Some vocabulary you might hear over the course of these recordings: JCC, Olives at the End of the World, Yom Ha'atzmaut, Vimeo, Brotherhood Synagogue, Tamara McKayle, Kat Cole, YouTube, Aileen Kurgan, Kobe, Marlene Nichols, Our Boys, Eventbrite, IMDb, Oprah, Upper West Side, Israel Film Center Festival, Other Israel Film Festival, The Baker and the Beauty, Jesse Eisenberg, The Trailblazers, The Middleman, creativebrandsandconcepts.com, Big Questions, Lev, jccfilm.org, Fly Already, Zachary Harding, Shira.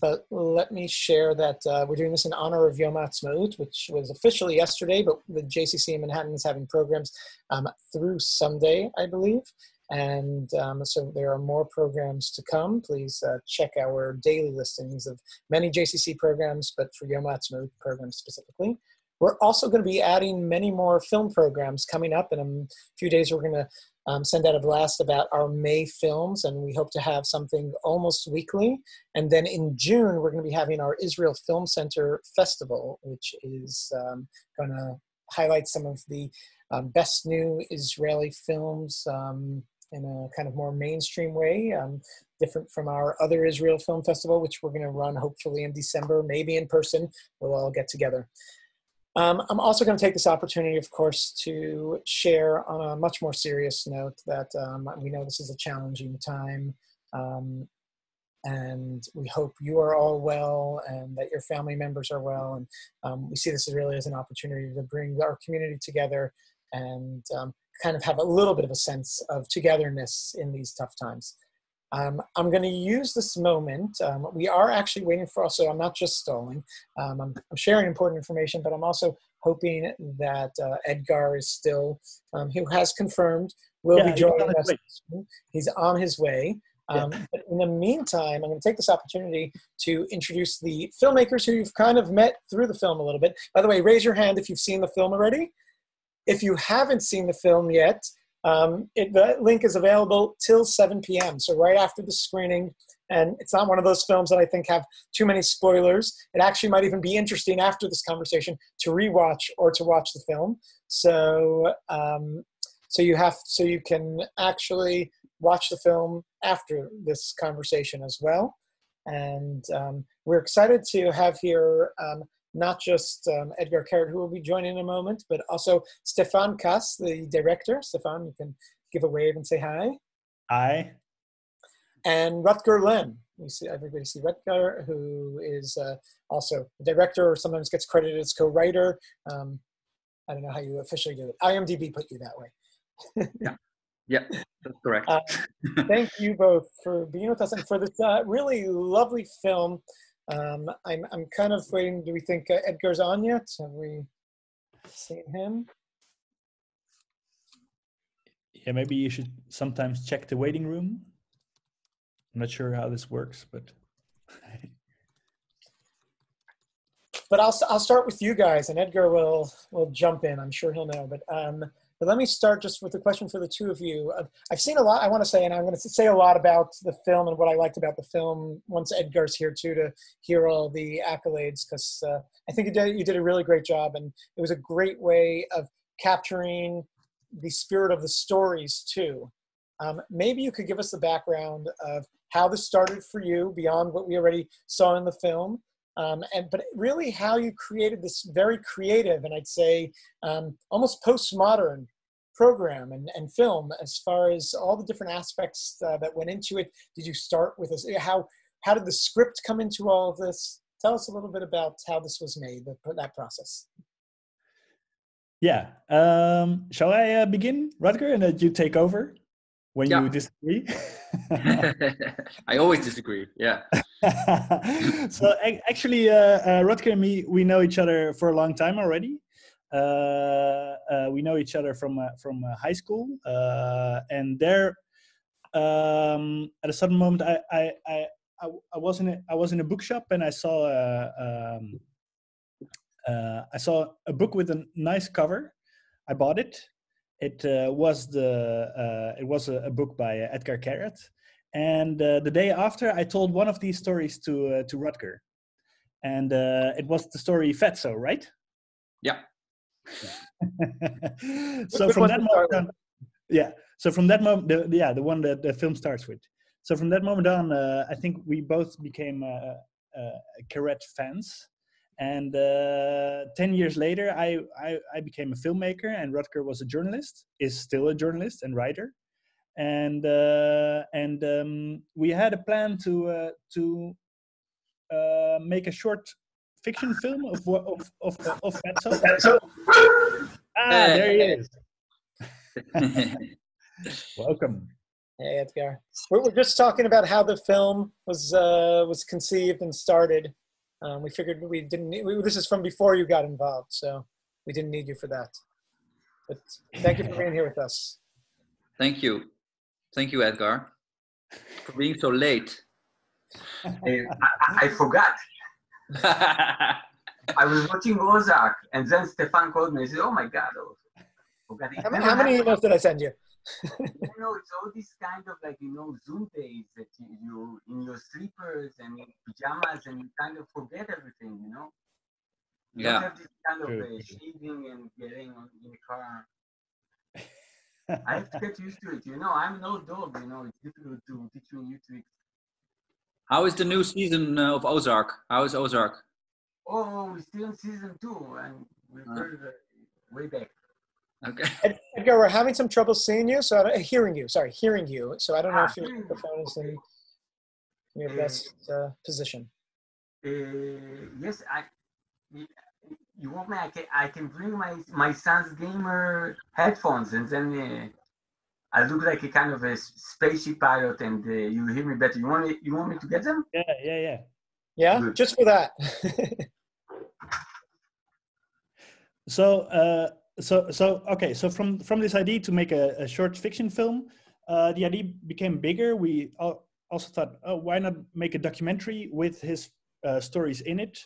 But let me share that we're doing this in honor of Yom Ha'atzmaut, which was officially yesterday, but the JCC in Manhattan is having programs through Sunday, I believe. And so there are more programs to come. Please check our daily listings of many JCC programs, but for Yom Ha'atzmaut programs specifically. We're also going to be adding many more film programs coming up. In a few days, we're going to send out a blast about our May films, and we hope to have something almost weekly. And then in June, we're going to be having our Israel Film Center Festival, which is going to highlight some of the best new Israeli films in a kind of more mainstream way, different from our other Israel Film Festival, which we're going to run hopefully in December, maybe in person. We'll all get together. I'm also going to take this opportunity, of course, to share on a much more serious note that we know this is a challenging time, and we hope you are all well and that your family members are well. And we see this really as an opportunity to bring our community together and kind of have a little bit of a sense of togetherness in these tough times. I'm going to use this moment. We are actually waiting for, also, I'm not just stalling. I'm sharing important information, but I'm also hoping that Etgar is still, who has confirmed, will be joining us. He's on his way. But in the meantime, I'm going to take this opportunity to introduce the filmmakers who you've kind of met through the film a little bit. By the way, raise your hand if you've seen the film already. If you haven't seen the film yet, the link is available till 7 p.m., so right after the screening. And it's not one of those films that I think have too many spoilers. It actually might even be interesting after this conversation to rewatch or to watch the film. So, so you can actually watch the film after this conversation as well. And we're excited to have here not just Etgar Keret, who will be joining in a moment, but also Stephane Kaas, the director. Stephane, you can give a wave and say hi. Hi. And Rutger Lemm. You see, everybody see Rutger, who is also a director, or sometimes gets credited as co-writer. I don't know how you officially do it. IMDb put you that way. Yeah, that's correct. Thank you both for being with us and for this really lovely film. I'm kind of waiting. Do we think Edgar's on yet? Have we seen him? Yeah, maybe you should sometimes check the waiting room. I'm not sure how this works, but. But I'll start with you guys, and Etgar will jump in. I'm sure he'll know. But let me start just with a question for the two of you. I've seen a lot, I want to say, and I'm going to say a lot about the film and what I liked about the film once Edgar's here too, to hear all the accolades, because I think you did a really great job, and it was a great way of capturing the spirit of the stories too. Maybe you could give us the background of how this started for you beyond what we already saw in the film, but really how you created this very creative and I'd say almost postmodern program and film as far as all the different aspects that went into it. Did you start with this? How did the script come into all of this? Tell us a little bit about how this was made, that process. Yeah. Shall I begin, Rutger, and you take over when you disagree? I always disagree, yeah. So actually, Rutger and me, we know each other for a long time already. We know each other from high school, and there, at a sudden moment, I was in a bookshop, and I saw a book with a nice cover. I bought it. It was a book by Etgar Keret. And the day after, I told one of these stories to Rutger, and it was the story Fatso, right? Yeah. So from that moment on, the one that the film starts with. So from that moment on, I think we both became Keret fans. And 10 years later, I became a filmmaker, and Rutger was a journalist, is still a journalist and writer. And we had a plan to make a short fiction film of Fatso. Ah, there he is. Welcome. Hey, Etgar. We're just talking about how the film was conceived and started. We figured we didn't need, this is from before you got involved, so we didn't need you for that. But thank you for being here with us. Thank you. Thank you, Etgar, for being so late. I forgot. I was watching Ozark, and then Stephane called me and said, oh my God. I forgot it. How many emails did I send you? You know, it's all this kind of like, you know, Zoom days that you in your sleepers and in pajamas and you kind of forget everything, you know? You don't have this kind of shaving and getting in the car. I have to get used to it, you know? I'm no dog, you know? It's difficult to teach me new tricks. How is the new season of Ozark? How is Ozark? Oh, we're still in season 2 and we're way back. Okay. Edgar, we're having some trouble seeing you, so hearing you. So I don't know if your microphone is in your best position. Yes, you want me? I can bring my son's gamer headphones, and then I look like a kind of a spaceship pilot, and you hear me better. You want me to get them? Yeah. Yeah, good. Just for that. So. So from this idea to make a short fiction film, the idea became bigger. We also thought, oh, why not make a documentary with his stories in it?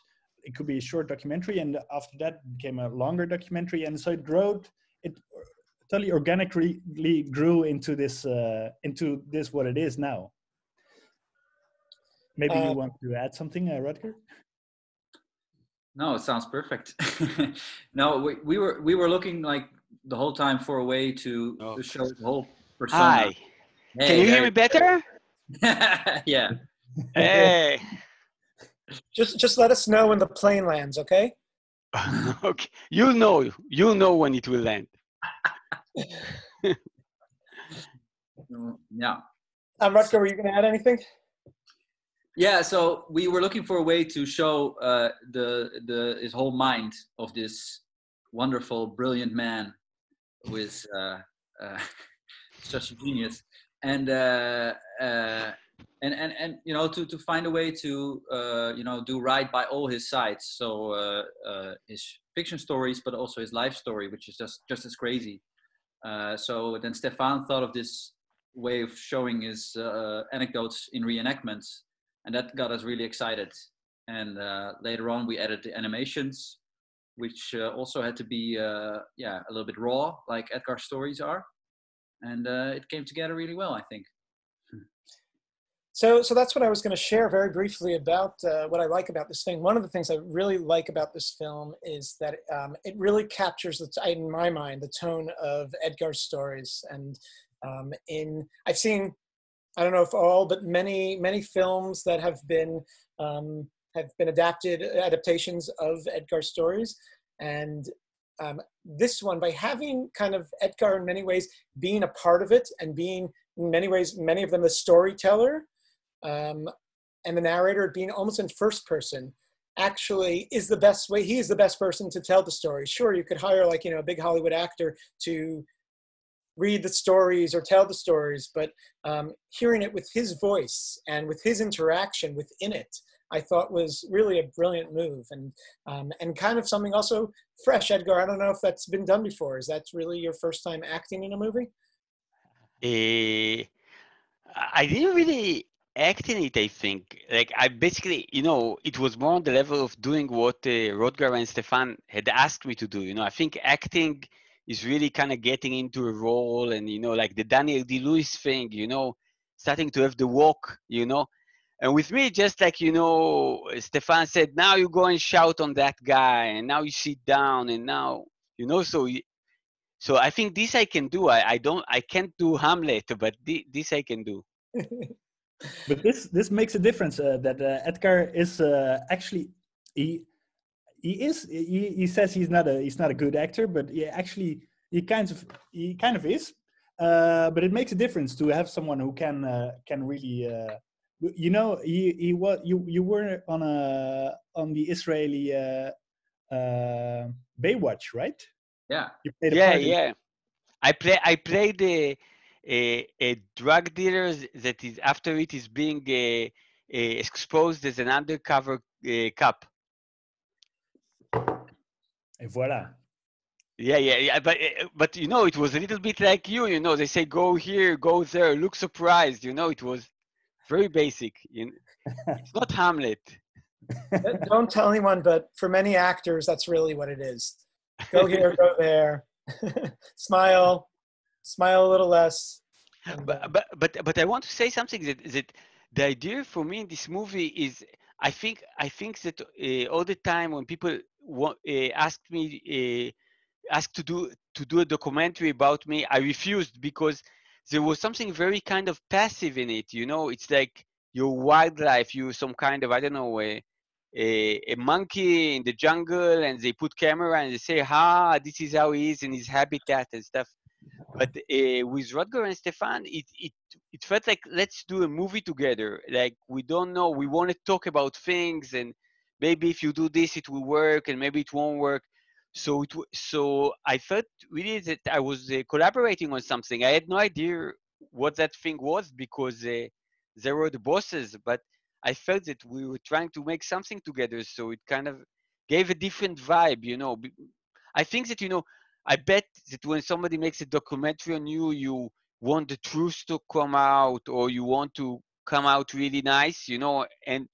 It could be a short documentary, and after that became a longer documentary. And so it totally organically grew into this what it is now. Maybe you want to add something, Rutger? No, it sounds perfect. No, we were looking like the whole time for a way to show the whole persona. Hi. Hey, can you hear me better? Yeah. Hey. Just let us know when the plane lands, okay? Okay. You'll know when it will land. Yeah. Rutger, were you going to add anything? Yeah, so we were looking for a way to show his whole mind of this wonderful, brilliant man who is such a genius, and you know, to find a way to you know, do right by all his sides. So his fiction stories, but also his life story, which is just as crazy. So then Stephane thought of this way of showing his anecdotes in reenactments. And that got us really excited. And later on, we added the animations, which also had to be a little bit raw, like Edgar's stories are. And it came together really well, I think. So that's what I was going to share very briefly about what I like about this thing. One of the things I really like about this film is that it really captures, in my mind, the tone of Edgar's stories. And I've seen, I don't know if all, but many films that have been adaptations of Edgar's stories, and this one, by having kind of Edgar in many ways being a part of it and being in many ways, many of them the storyteller and the narrator being almost in first person, actually is the best way. He is the best person to tell the story. Sure, you could hire like, you know, a big Hollywood actor to read the stories or tell the stories, but hearing it with his voice and with his interaction within it, I thought was really a brilliant move, and kind of something also fresh. Edgar, I don't know if that's been done before. Is that really your first time acting in a movie? I didn't really act in it, I think. Like, I basically, you know, it was more on the level of doing what Rutger and Stephane had asked me to do. You know, I think acting is really kind of getting into a role, and, you know, like the Daniel Day-Lewis thing, you know, starting to have the walk, you know. And with me, just like, you know, Stephane said, now you go and shout on that guy, and now you sit down, and now, you know, so I think this I can do. I can't do Hamlet, but this I can do. But this makes a difference that Edgar is actually, he says he's not a good actor, but he kind of is. But it makes a difference to have someone who can really you know, you were on the Israeli Baywatch, right? Yeah. You played a part. I played a drug dealer that is after it is being exposed as an undercover cop. And voilà. Yeah, but you know, it was a little bit like you know, they say go here, go there, look surprised, you know, it was very basic. It's not Hamlet. Don't tell anyone, but for many actors, that's really what it is. Go here, go there, smile a little less. But I want to say something that the idea for me in this movie is, I think that all the time when people asked me to do a documentary about me, I refused because there was something very kind of passive in it. You know, it's like your wildlife, you some kind of, I don't know, a monkey in the jungle, and they put camera and they say, this is how he is in his habitat and stuff. But with Rutger and Stephane, it felt like, let's do a movie together. Like, we don't know, we want to talk about things, and maybe if you do this, it will work, and maybe it won't work. So I felt really that I was collaborating on something. I had no idea what that thing was because they were the bosses, but I felt that we were trying to make something together. So it kind of gave a different vibe, you know. I think that, you know, I bet that when somebody makes a documentary on you, you want the truth to come out, or you want to come out really nice, you know, and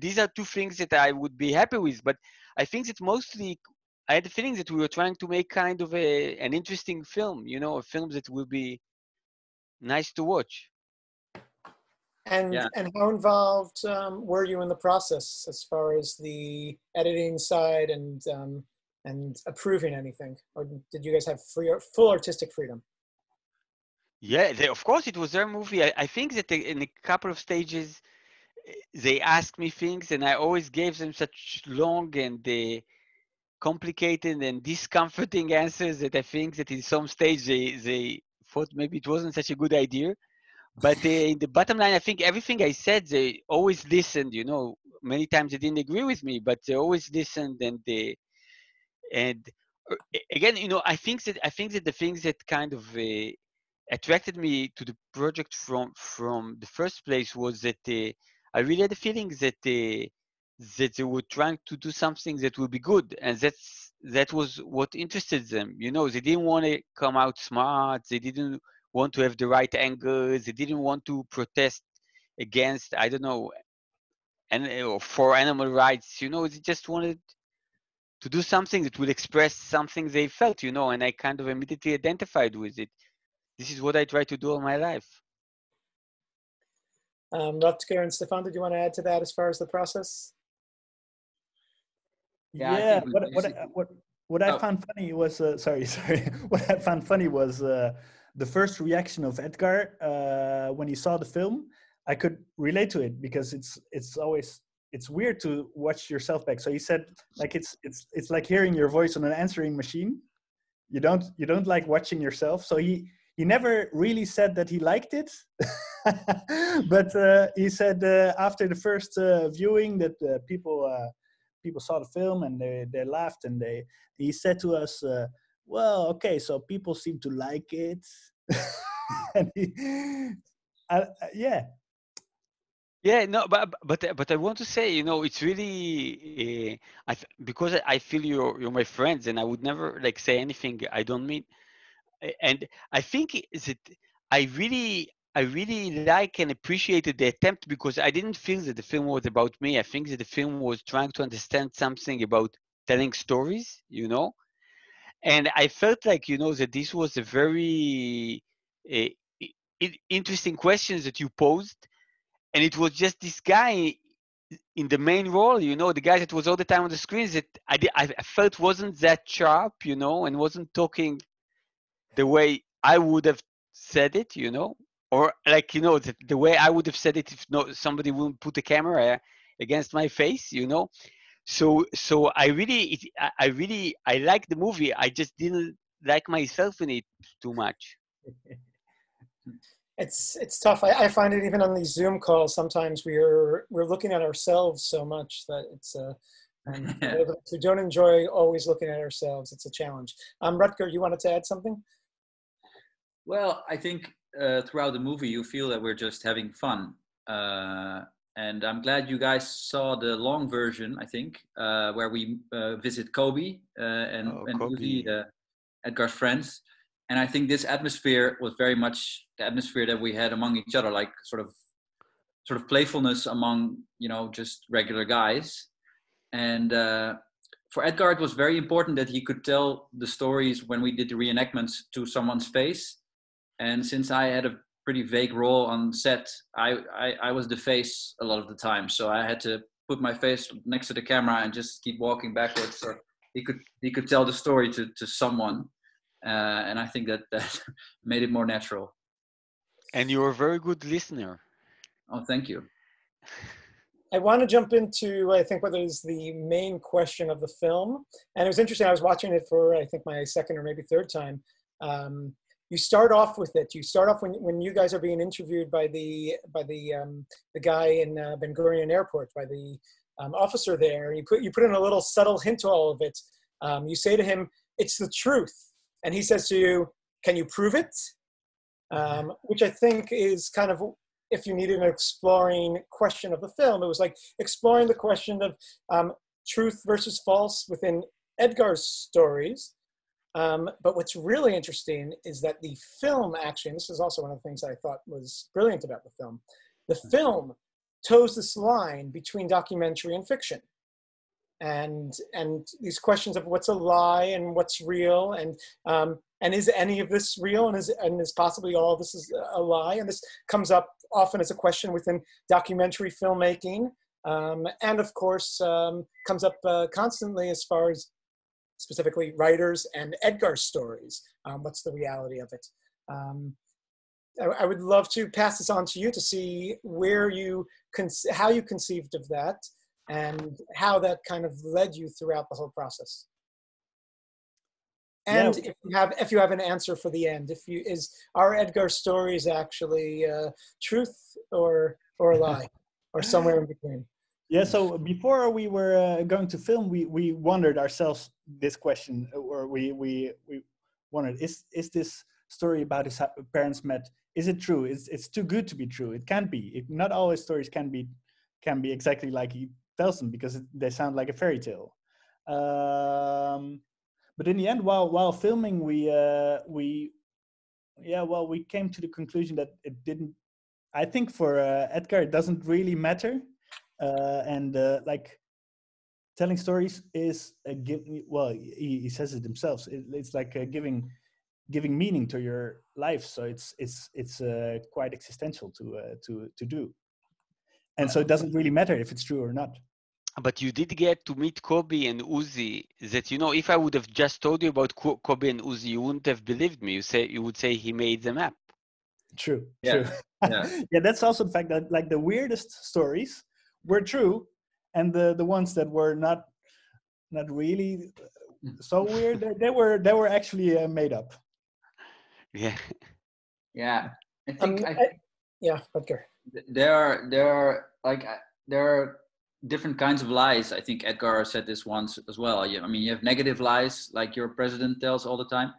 these are two things that I would be happy with. But I think that mostly I had the feeling that we were trying to make kind of an interesting film, you know, a film that will be nice to watch. And how involved were you in the process as far as the editing side and approving anything, or did you guys have full artistic freedom? Yeah, of course, it was their movie. I think that in a couple of stages they asked me things, and I always gave them such long and complicated and discomforting answers that I think that in some stage they thought maybe it wasn't such a good idea. But in the bottom line, I think everything I said, they always listened, you know. Many times they didn't agree with me, but they always listened, and again, you know, I think that the things that kind of attracted me to the project from the first place was that I really had the feeling that they were trying to do something that would be good, and that was what interested them. You know, they didn't want to come out smart, they didn't want to have the right angles, they didn't want to protest against, I don't know, or for animal rights, you know. They just wanted to do something that would express something they felt, you know, and I kind of immediately identified with it. This is what I try to do all my life. Rutger and Stephane, did you want to add to that as far as the process? Yeah. What I found funny was, What I found funny was the first reaction of Etgar when he saw the film. I could relate to it because it's weird to watch yourself back. So he said, like, it's like hearing your voice on an answering machine. You don't like watching yourself. So he never really said that he liked it, but he said after the first viewing that people saw the film and they laughed, and he said to us, well, okay, so people seem to like it. And yeah, no, but I want to say, you know, it's really because I feel you're my friends, and I would never like say anything I don't mean. And I think that I really like and appreciated the attempt, because I didn't feel that the film was about me. I think that the film was trying to understand something about telling stories, you know. And I felt like, you know, that this was a very interesting question that you posed. And it was just this guy in the main role, you know, the guy that was all the time on the screen, that I felt wasn't that sharp, you know, and wasn't talking the way I would have said it, you know, or like, you know, the way I would have said it if somebody wouldn't put a camera against my face, you know. So I like the movie. I just didn't like myself in it too much. It's tough. I find it even on these Zoom calls. Sometimes we're looking at ourselves so much that it's we don't enjoy always looking at ourselves. It's a challenge. Rutger, you wanted to add something? Well, I think throughout the movie, you feel that we're just having fun. And I'm glad you guys saw the long version, I think, where we visit Kobe and Uzi, Edgar's friends. And I think this atmosphere was very much the atmosphere that we had among each other, like sort of playfulness among, you know, just regular guys. And for Etgar, it was very important that he could tell the stories when we did the reenactments to someone's face. And since I had a pretty vague role on set, I was the face a lot of the time. So I had to put my face next to the camera and just keep walking backwards. So he could tell the story to someone. And I think that made it more natural. And you're a very good listener. Oh, thank you. I want to jump into, I think, what is the main question of the film. And it was interesting. I was watching it for, I think, my second or maybe third time. You start off with it. You start off when you guys are being interviewed by the guy in Ben-Gurion Airport, by the officer there. You put in a little subtle hint to all of it. You say to him, "It's the truth," and he says to you, "Can you prove it?" Which I think is kind of, if you needed an exploring question of the film, it was like exploring the question of truth versus false within Edgar's stories. But what's really interesting is that the film actually, and this is also one of the things I thought was brilliant about the film toes this line between documentary and fiction. And these questions of what's a lie and what's real, and is any of this real, and is possibly all this is a lie, and this comes up often as a question within documentary filmmaking, and of course comes up constantly as far as specifically writers and Edgar's stories. What's the reality of it? I would love to pass this on to you to see where how you conceived of that, and how that kind of led you throughout the whole process. And yeah, if you have an answer for the end, are Edgar's stories actually truth or a lie, or somewhere in between? Yeah. So before we were going to film, we wondered ourselves this question, or we wondered, is this story about his parents met, is it true? It's too good to be true. It can't be. Not all his stories can be exactly like he tells them, because they sound like a fairy tale. But in the end, while filming, we came to the conclusion that it didn't. I think for Etgar, it doesn't really matter, and like telling stories is a give. Well, he says it himself. It's like giving meaning to your life. So it's quite existential to do. And so it doesn't really matter if it's true or not. But you did get to meet Kobe and Uzi. That, you know, if I would have just told you about Kobe and Uzi, you wouldn't have believed me. You would say he made them up. True. Yeah. True. Yeah. Yeah. That's also the fact that, like, the weirdest stories were true, and the ones that were not really so weird, they were actually made up. Yeah. Yeah. I think. Yeah. Okay. There are different kinds of lies. I think Etgar said this once as well. I mean, you have negative lies, like your president tells all the time,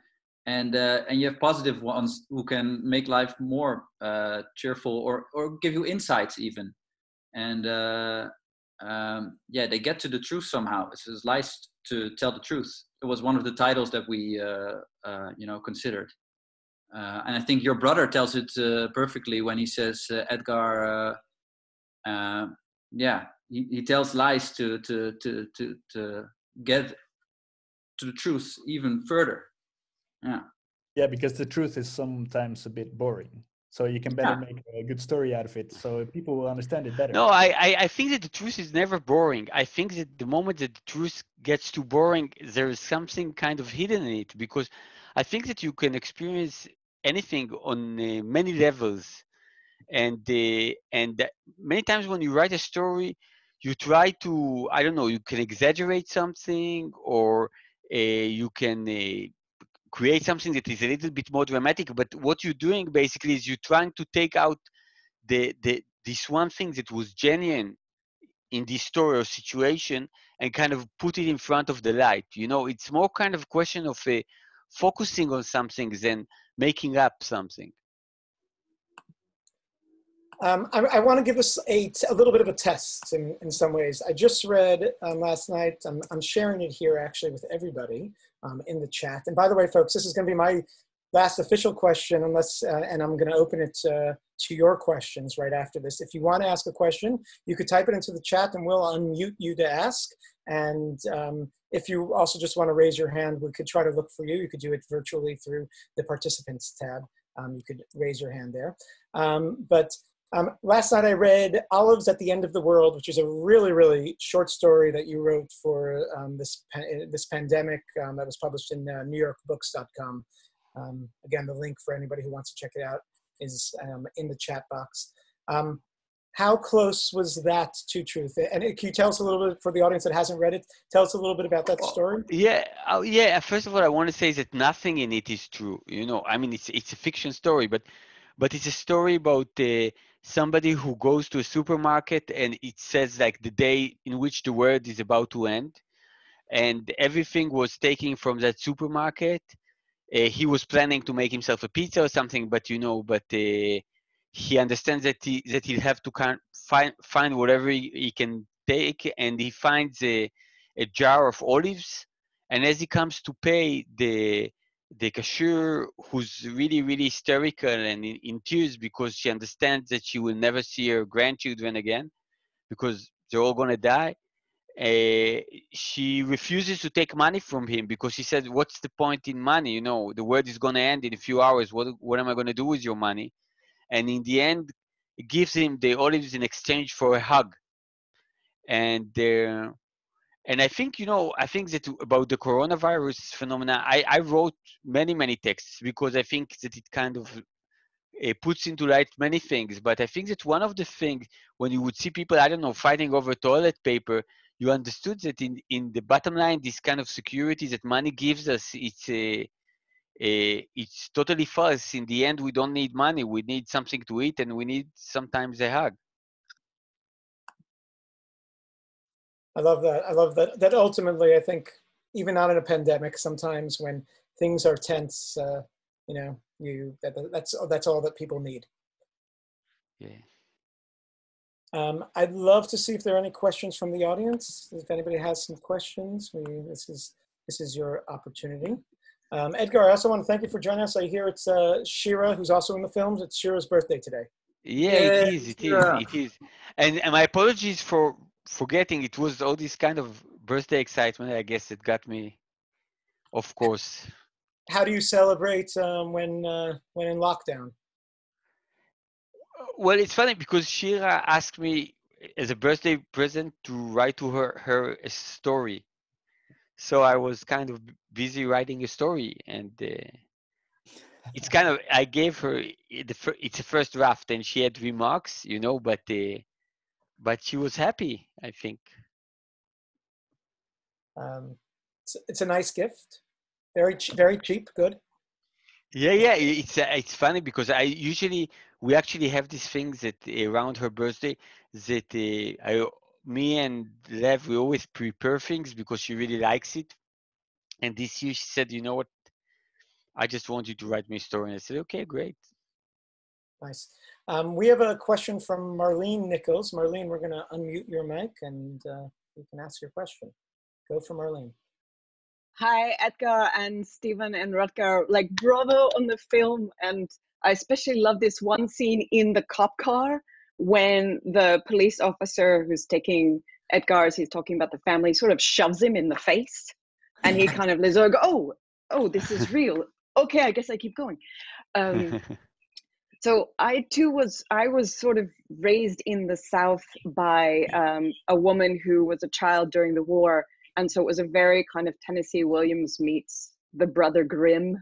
and you have positive ones who can make life more cheerful or give you insights even. And they get to the truth somehow. It's just lies to tell the truth. It was one of the titles that we considered. And I think your brother tells it perfectly when he says, Etgar, he tells lies to get to the truth even further. Yeah. Yeah, because the truth is sometimes a bit boring. So you can better make a good story out of it, so people will understand it better. No, I think that the truth is never boring. I think that the moment that the truth gets too boring, there is something kind of hidden in it, because I think that you can experience anything on many levels, and many times when you write a story, you try to, I don't know, you can exaggerate something, or you can create something that is a little bit more dramatic. But what you're doing basically is you're trying to take out this one thing that was genuine in this story or situation and kind of put it in front of the light. You know, it's more kind of a question of focusing on something than making up something. I want to give us a little bit of a test in some ways. I just read last night, I'm sharing it here actually with everybody in the chat. And by the way, folks, this is going to be my last official question, unless, and I'm going to open it to your questions right after this. If you want to ask a question, you could type it into the chat and we'll unmute you to ask. And if you also just want to raise your hand, we could try to look for you. You could do it virtually through the participants tab. You could raise your hand there. Last night I read Olives at the End of the World, which is a really, really short story that you wrote for this pandemic that was published in newyorkbooks.com. Again, the link for anybody who wants to check it out is in the chat box. How close was that to truth? And can you tell us a little bit, for the audience that hasn't read it, tell us a little bit about that story? Yeah, first of all, I want to say that nothing in it is true. You know, I mean, it's a fiction story, but it's a story about somebody who goes to a supermarket and it says like the day in which the world is about to end, and everything was taken from that supermarket. He was planning to make himself a pizza or something, but he understands that he'll have to find whatever he can take, and he finds a jar of olives. And as he comes to pay, the cashier, who's really, really hysterical and in tears because she understands that she will never see her grandchildren again because they're all going to die, she refuses to take money from him because she said, what's the point in money? You know, the world is going to end in a few hours. What am I going to do with your money? And in the end, gives him the olives in exchange for a hug. And I think that about the coronavirus phenomena, I wrote many texts because I think that it kind of puts into light many things. But I think that one of the things, when you would see people, I don't know, fighting over toilet paper, you understood that in the bottom line, this kind of security that money gives us, it's totally false. In the end, we don't need money. We need something to eat, and we need sometimes a hug. I love that. I love that. That ultimately, I think, even not in a pandemic, sometimes when things are tense, that's all that people need. Yeah. I'd love to see if there are any questions from the audience. If anybody has some questions, this is your opportunity. Etgar, I also want to thank you for joining us. I hear it's Shira, who's also in the films. It's Shira's birthday today. Yeah, it is. And my apologies for forgetting. It was all this kind of birthday excitement, I guess, that got me, of course. How do you celebrate when in lockdown? Well, it's funny because Shira asked me as a birthday present to write to her a story. So I was kind of busy writing a story, and it's kind of, I gave her, it's a first draft, and she had remarks, but she was happy, I think. It's a nice gift. Very cheap, good. Yeah. It's funny because we actually have these things that around her birthday that me and Lev, we always prepare things because she really likes it. And this year she said, you know what? I just want you to write me a story. And I said, okay, great. Nice. We have a question from Marlene Nichols. Marlene, we're going to unmute your mic and you can ask your question. Go for Marlene. Hi, Etgar and Steven and Rutger, like bravo on the film. And I especially love this one scene in the cop car when the police officer who's taking Etgar, as he's talking about the family, sort of shoves him in the face, and he kind of lives like, oh, this is real. Okay, I guess I keep going. So I was sort of raised in the South by a woman who was a child during the war, and so it was a very kind of Tennessee Williams meets the Brother Grimm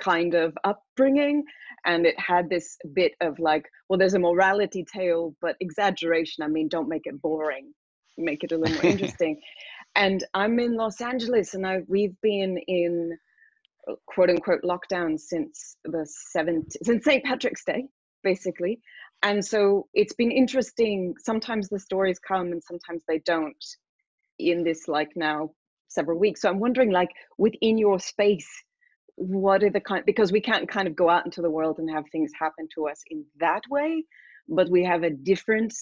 kind of upbringing, and it had this bit of like, well, there's a morality tale, but exaggeration. I mean, don't make it boring, make it a little more interesting. And I'm in Los Angeles, and we've been in quote unquote lockdown since since St. Patrick's Day, basically. And so it's been interesting. Sometimes the stories come and sometimes they don't in this, like, now several weeks. So I'm wondering, like, within your space, what are the kind, because we can't kind of go out into the world and have things happen to us in that way, but we have a different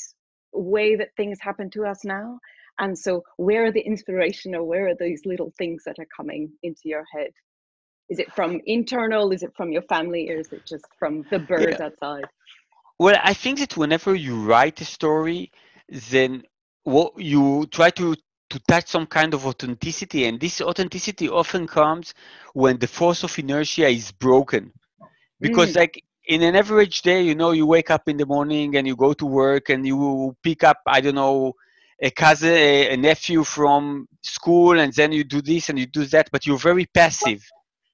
way that things happen to us now. And so where are the inspiration, or where are these little things that are coming into your head? Is it from internal? Is it from your family? Or is it just from the birds outside? Well, I think that whenever you write a story, then you try to touch some kind of authenticity. And this authenticity often comes when the force of inertia is broken. Because like in an average day, you know, you wake up in the morning and you go to work and you pick up, I don't know, a cousin, a nephew from school, and then you do this and you do that, but you're very passive.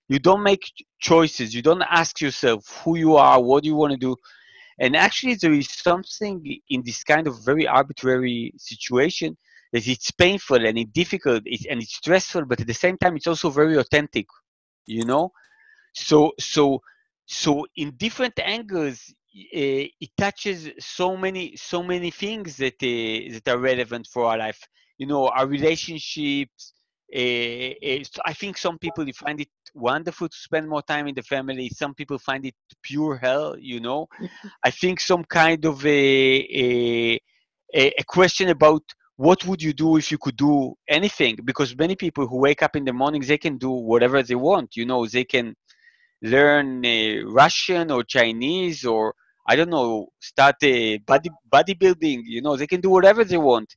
You don't make choices. You don't ask yourself who you are, what you want to do. And actually, there is something in this kind of very arbitrary situation that it's painful and it's difficult and it's stressful, but at the same time, it's also very authentic, you know? So in different angles, it touches so many things that are relevant for our life. You know, our relationships. I think some people find it wonderful to spend more time in the family. Some people find it pure hell, you know. I think some kind of a question about what would you do if you could do anything, because many people who wake up in the morning, they can do whatever they want, you know. They can learn Russian or Chinese, or I don't know, start a bodybuilding, you know. They can do whatever they want.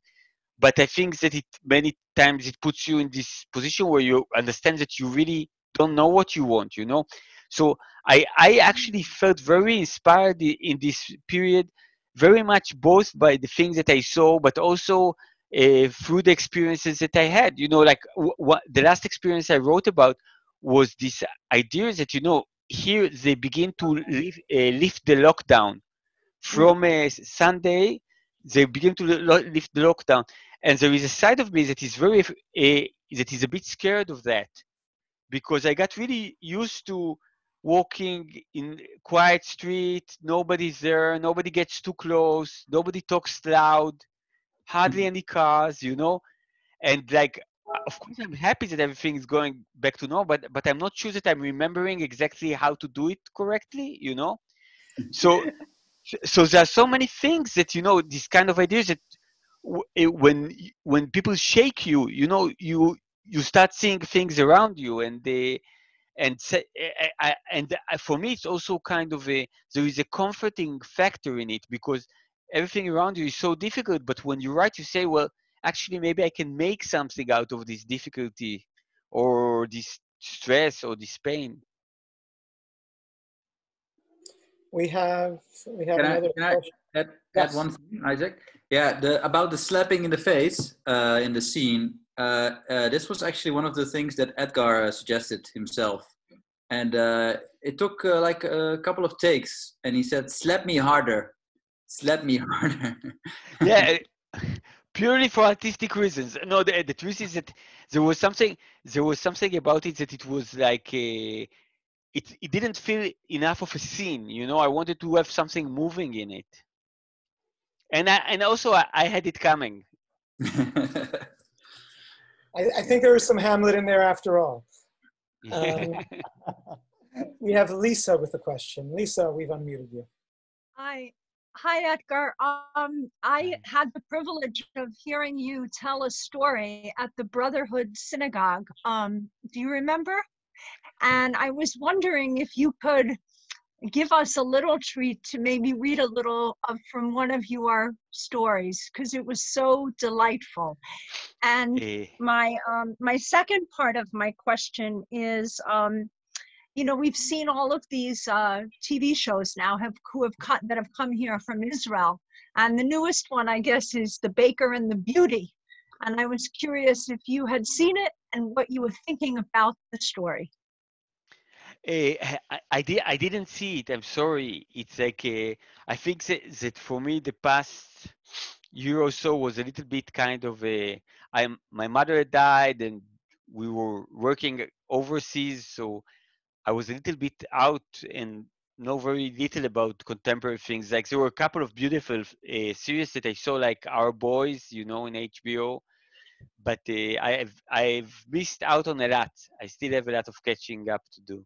But I think that many times it puts you in this position where you understand that you really don't know what you want, you know. So I actually felt very inspired in this period, very much both by the things that I saw, but also through the experiences that I had. You know, like the last experience I wrote about was this idea that, you know, here they begin to lift the lockdown from Sunday. They begin to lift the lockdown, and there is a side of me that is a bit scared of that, because I got really used to walking in quiet street. Nobody's there. Nobody gets too close. Nobody talks loud. Hardly any cars, you know. And like, of course, I'm happy that everything is going back to normal, but I'm not sure that I'm remembering exactly how to do it correctly, you know. So. So there are so many things that, you know, this kind of ideas that when people shake you, you know, you start seeing things around you, and for me it's also kind of there is a comforting factor in it, because everything around you is so difficult. But when you write, you say, well, actually, maybe I can make something out of this difficulty or this stress or this pain. We have another question. Add one thing, Isaac. Yeah, about the slapping in the face in the scene. This was actually one of the things that Etgar suggested himself, and it took like a couple of takes. And he said, "Slap me harder, slap me harder." Yeah, purely for artistic reasons. No, the truth is that there was something about it that it was like a. It didn't feel enough of a scene, you know. I wanted to have something moving in it, and also I had it coming. I think there was some Hamlet in there after all. We have Lisa with a question. Lisa, we've unmuted you. Hi, Etgar. I had the privilege of hearing you tell a story at the Brotherhood Synagogue. Do you remember? And I was wondering if you could give us a little treat to maybe read a little from one of your stories, because it was so delightful. And my second part of my question is, you know, we've seen all of these TV shows now that have come here from Israel, and the newest one, I guess, is The Baker and the Beauty. And I was curious if you had seen it and what you were thinking about the story. I didn't see it. I'm sorry. It's like I think that for me the past year or so was a little bit kind of my mother had died and we were working overseas, so I was a little bit out and know very little about contemporary things. Like there were a couple of beautiful series that I saw, like Our Boys, you know, in HBO. But I've missed out on a lot. I still have a lot of catching up to do.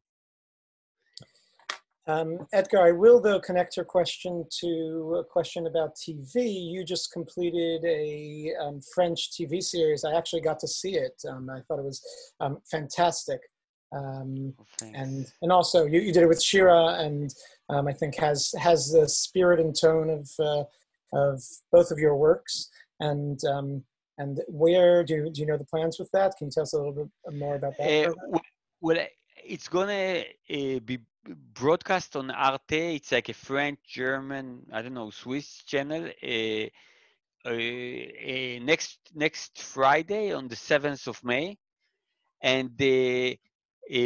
Etgar, I will, though, connect your question to a question about TV. You just completed a French TV series. I actually got to see it. I thought it was fantastic. And also, you did it with Shira, and I think has the spirit and tone of both of your works. And where do you know the plans with that? Can you tell us a little bit more about that? Well, it's gonna be broadcast on Arte. It's like a French, German, I don't know, Swiss channel. Next Friday on the 7th of May, and we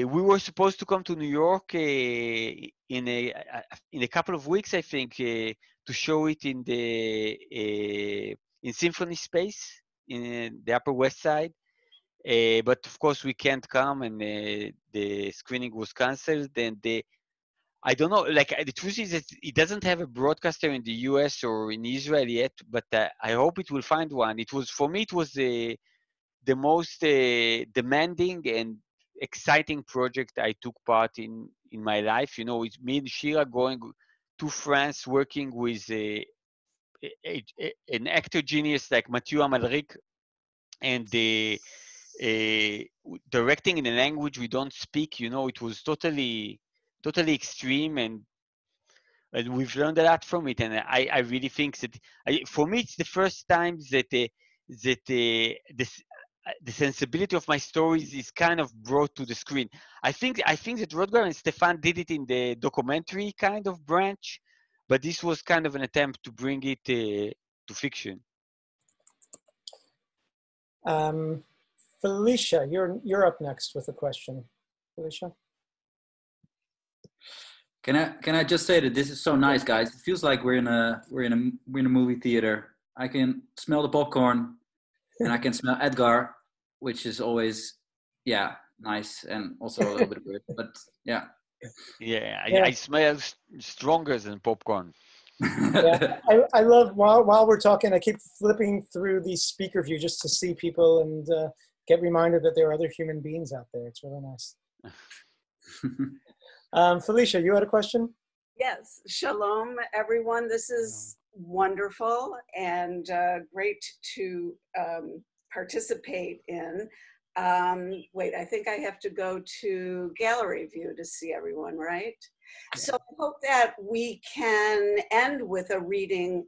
were supposed to come to New York in a couple of weeks, I think, to show it in the in Symphony Space in the Upper West Side. But of course we can't come, and the screening was canceled. And I don't know, like, the truth is that it doesn't have a broadcaster in the US or in Israel yet, but I hope it will find one. It was, for me, it was the most demanding and exciting project I took part in my life. You know, it's me and Shira going to France, working with an actor genius like Mathieu Amalric, and directing in a language we don't speak. You know, it was totally extreme, and we've learned a lot from it. And I really think that for me, it's the first time that the sensibility of my stories is kind of brought to the screen. I think that Rutger and Stephane did it in the documentary kind of branch, but this was kind of an attempt to bring it to fiction. Felicia, you're up next with a question. Felicia? Can I just say that this is so nice, guys. It feels like we're in a movie theater. I can smell the popcorn, and I can smell Etgar, which is always, yeah, nice, and also a little bit weird, but yeah. Yeah, I smell stronger than popcorn. Yeah, I love, while we're talking, I keep flipping through the speaker view just to see people and get reminded that there are other human beings out there. It's really nice. Felicia, you had a question? Yes. Shalom, everyone. This is wonderful and great to participate in. Wait, I think I have to go to gallery view to see everyone, right? So I hope that we can end with a reading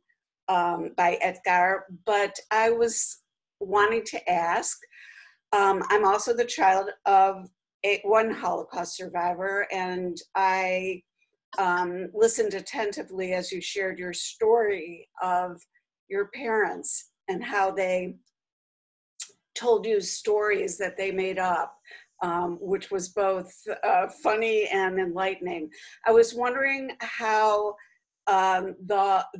by Etgar, but I was wanting to ask, I'm also the child of one Holocaust survivor, and I listened attentively as you shared your story of your parents and how they told you stories that they made up, which was both funny and enlightening. I was wondering how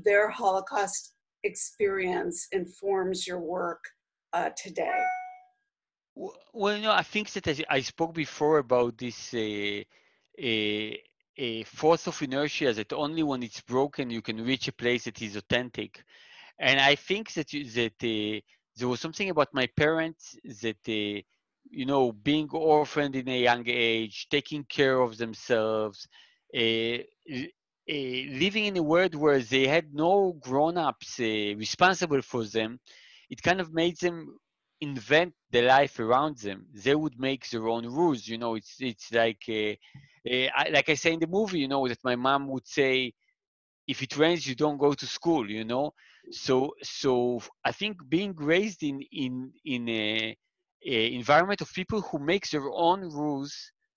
their Holocaust experience informs your work today. Well, you know, I think that I spoke before about this force of inertia, that only when it's broken you can reach a place that is authentic. And I think that there was something about my parents that you know, being orphaned in a young age, taking care of themselves, living in a world where they had no grown-ups responsible for them, it kind of made them invent the life around them. They would make their own rules. You know, it's like I say in the movie, you know, that my mom would say, if it rains, you don't go to school, you know? So I think being raised in a environment of people who make their own rules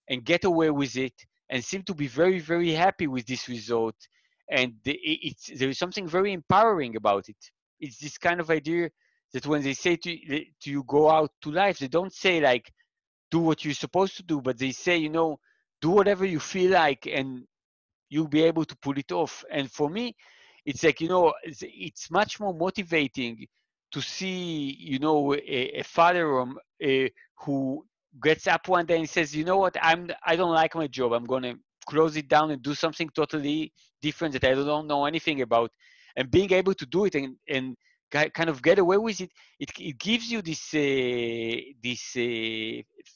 and get away with it and seem to be very, very happy with this result. And there is something very empowering about it. It's this kind of idea that when they say to you, go out to life, they don't say like, do what you're supposed to do, but they say, you know, do whatever you feel like and you'll be able to pull it off. And for me, it's like, you know, it's much more motivating to see, you know, a father who gets up one day and says, you know what, I don't like my job. I'm going to close it down and do something totally different that I don't know anything about. And being able to do it and kind of get away with it, it gives you this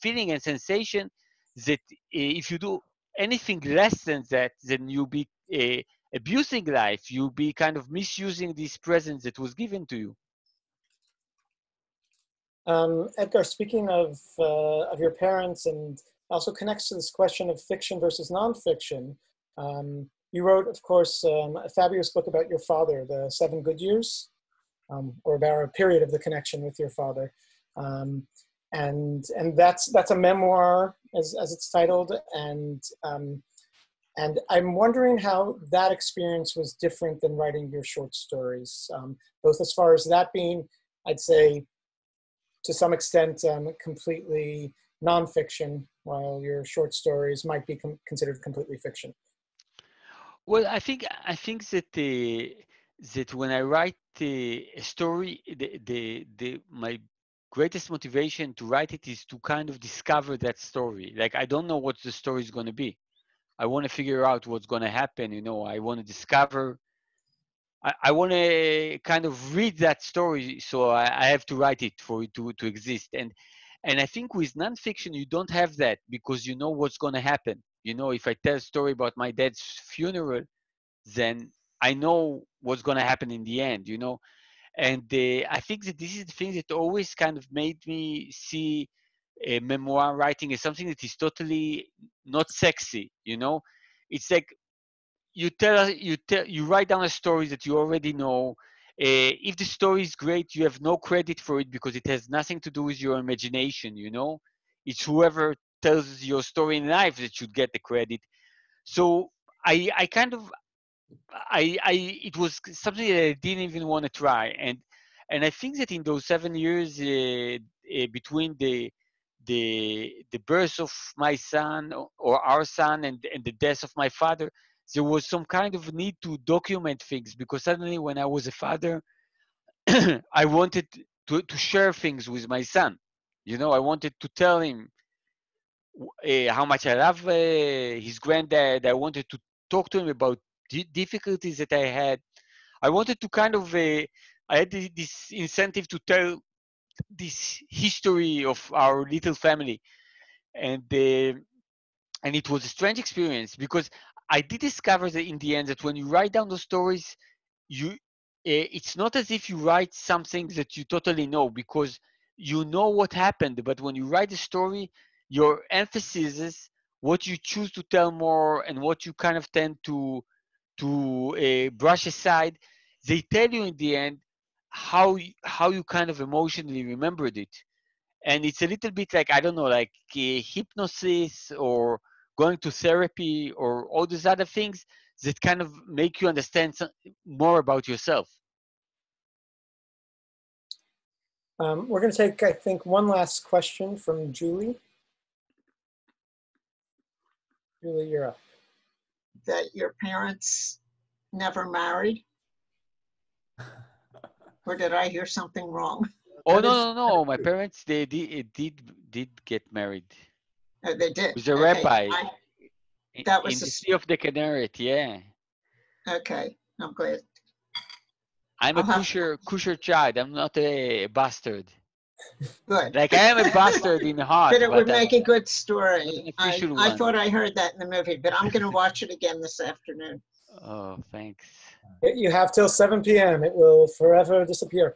feeling and sensation that if you do anything less than that, then you'll be abusing life. You'll be kind of misusing this present that was given to you. Edgar, speaking of your parents, and also connects to this question of fiction versus nonfiction, you wrote, of course, a fabulous book about your father, The 7 Good Years, or about a period of the connection with your father. And that's a memoir, as it's titled, and I'm wondering how that experience was different than writing your short stories, both as far as that being, I'd say, to some extent, completely nonfiction, while your short stories might be considered completely fiction. Well, I think that that when I write a story, my greatest motivation to write it is to kind of discover that story. Like, I don't know what the story is going to be. I want to figure out what's going to happen. You know, I want to discover. I want to kind of read that story, so I have to write it for it to exist. And I think with nonfiction, you don't have that, because you know what's going to happen. You know, if I tell a story about my dad's funeral, then I know what's going to happen in the end, you know. And I think that this is the thing that always kind of made me see memoir writing as something that is totally not sexy, you know. It's like, you write down a story that you already know. If the story is great, you have no credit for it, because it has nothing to do with your imagination, you know. It's whoever tells your story in life that should get the credit. So it was something that I didn't even want to try. And I think that in those 7 years between the birth of my son, or our son, and the death of my father, there was some kind of need to document things, because suddenly when I was a father, I wanted to share things with my son. You know, I wanted to tell him how much I love his granddad. I wanted to talk to him about difficulties that I had. I wanted to kind of, I had this incentive to tell this history of our little family. And it was a strange experience, because I did discover that in the end, that when you write down those stories, it's not as if you write something that you totally know, because you know what happened. But when you write a story, your emphasis is what you choose to tell more, and what you kind of tend to brush aside. They tell you in the end how you kind of emotionally remembered it. And it's a little bit like, I don't know, like hypnosis, or going to therapy, or all these other things that kind of make you understand more about yourself. We're going to take, I think, one last question from Julie. Julie, you're up. That your parents never married? Or did I hear something wrong? Oh, no. My parents, they did get married. Oh, they did. It was a rabbi. That was in the Sea of the Canaret, yeah. Okay, I'm glad. I'm a kosher child. I'm not a bastard. Good. Like, I am a bastard in heart. But it would make a good story. I thought I heard that in the movie, but I'm going to watch it again this afternoon. Oh, thanks. You have till 7 p.m. It will forever disappear.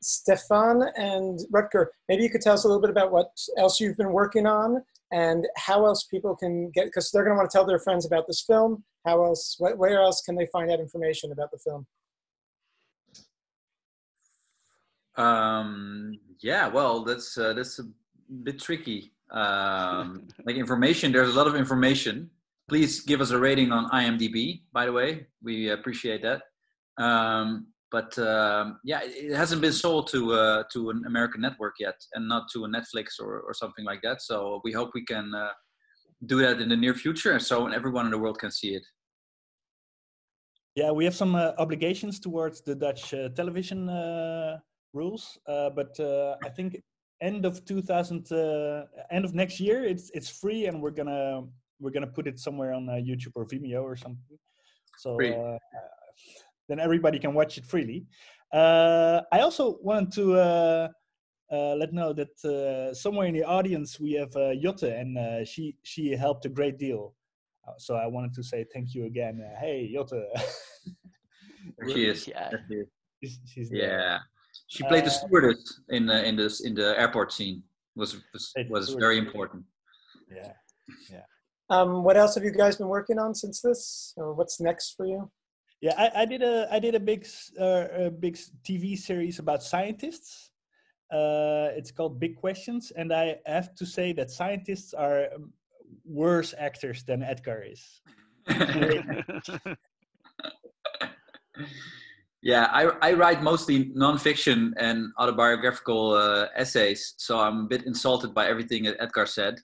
Stephane and Rutger, maybe you could tell us a little bit about what else you've been working on, and how else people can get, because they're going to want to tell their friends about this film. How else, where else can they find out information about the film? Yeah, well, that's a bit tricky. Like information, there's a lot of information. Please give us a rating on IMDb, by the way. We appreciate that. Yeah, it hasn't been sold to an American network yet, and not to a Netflix or something like that. So we hope we can do that in the near future, so everyone in the world can see it. Yeah, we have some obligations towards the Dutch television rules, but I think end of next year, it's free, and we're gonna put it somewhere on YouTube or Vimeo or something. So then everybody can watch it freely. I also wanted to let know that somewhere in the audience we have Jota, and she helped a great deal. So I wanted to say thank you again. Hey, Jota. She is. Yeah. She's yeah. She played the stewardess in the airport scene. Was very important. Yeah. Yeah. What else have you guys been working on since this? Or what's next for you? Yeah, I did a big TV series about scientists. It's called Big Questions, and I have to say that scientists are worse actors than Etgar is. Yeah, I write mostly nonfiction and autobiographical essays, so I'm a bit insulted by everything that Etgar said,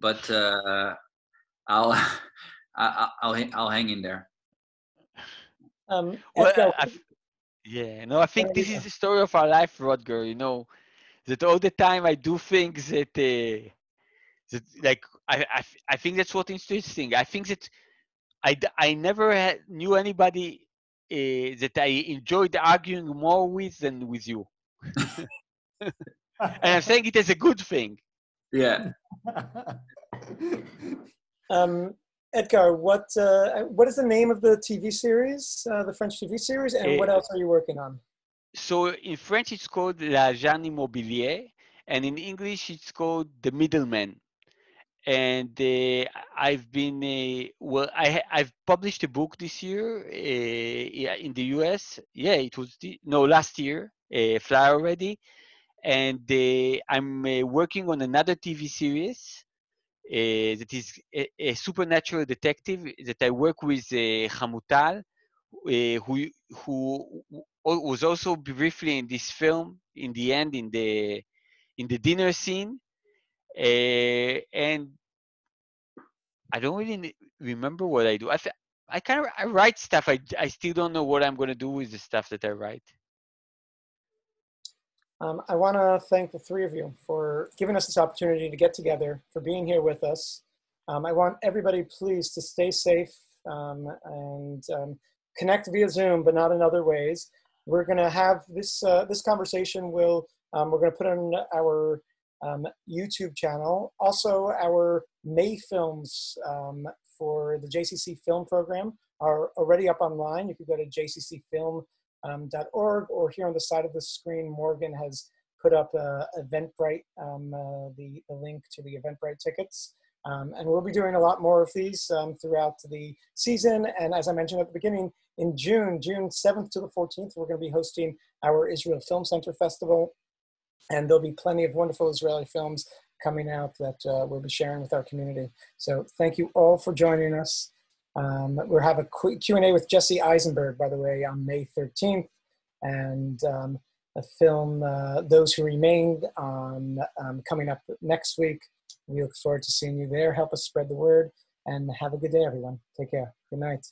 but I'll hang in there. I think this is the story of our life, Rutger. You know, that all the time I do things that, I think that's what's interesting. I think that I never knew anybody that I enjoyed arguing more with than with you. And I'm saying it as a good thing. Yeah. Etgar, what is the name of the TV series, the French TV series, and what else are you working on? So in French, it's called L'Agent Immobilier, and in English, it's called The Middleman. And I've published a book this year in the US. Yeah, last year, Fly Already. And I'm working on another TV series. That is a supernatural detective that I work with Hamutal, who was also briefly in this film in the end in the dinner scene, and I don't really remember what I do. I write stuff. I still don't know what I'm going to do with the stuff that I write. I want to thank the three of you for giving us this opportunity to get together, for being here with us. I want everybody, please, to stay safe and connect via Zoom, but not in other ways. We're going to have this conversation. We're going to put on our YouTube channel, also our May films for the JCC film program are already up online. You can go to jccfilm.org, or here on the side of the screen, Morgan has put up Eventbrite, the link to the Eventbrite tickets. And we'll be doing a lot more of these throughout the season. And as I mentioned at the beginning, in June 7th to the 14th, we're going to be hosting our Israel Film Center Festival. And there'll be plenty of wonderful Israeli films coming out that we'll be sharing with our community. So thank you all for joining us. We'll have a quick Q&A with Jesse Eisenberg, by the way, on May 13th, and a film, Those Who Remained, coming up next week. We look forward to seeing you there. Help us spread the word, and have a good day, everyone. Take care. Good night.